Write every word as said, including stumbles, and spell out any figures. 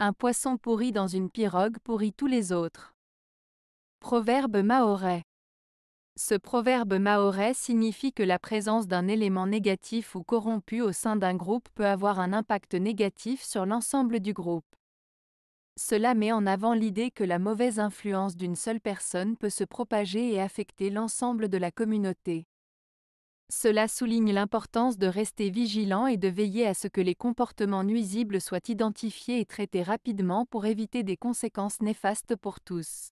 Un poisson pourri dans une pirogue pourrit tous les autres. Proverbe mahorais. Ce proverbe mahorais signifie que la présence d'un élément négatif ou corrompu au sein d'un groupe peut avoir un impact négatif sur l'ensemble du groupe. Cela met en avant l'idée que la mauvaise influence d'une seule personne peut se propager et affecter l'ensemble de la communauté. Cela souligne l'importance de rester vigilant et de veiller à ce que les comportements nuisibles soient identifiés et traités rapidement pour éviter des conséquences néfastes pour tous.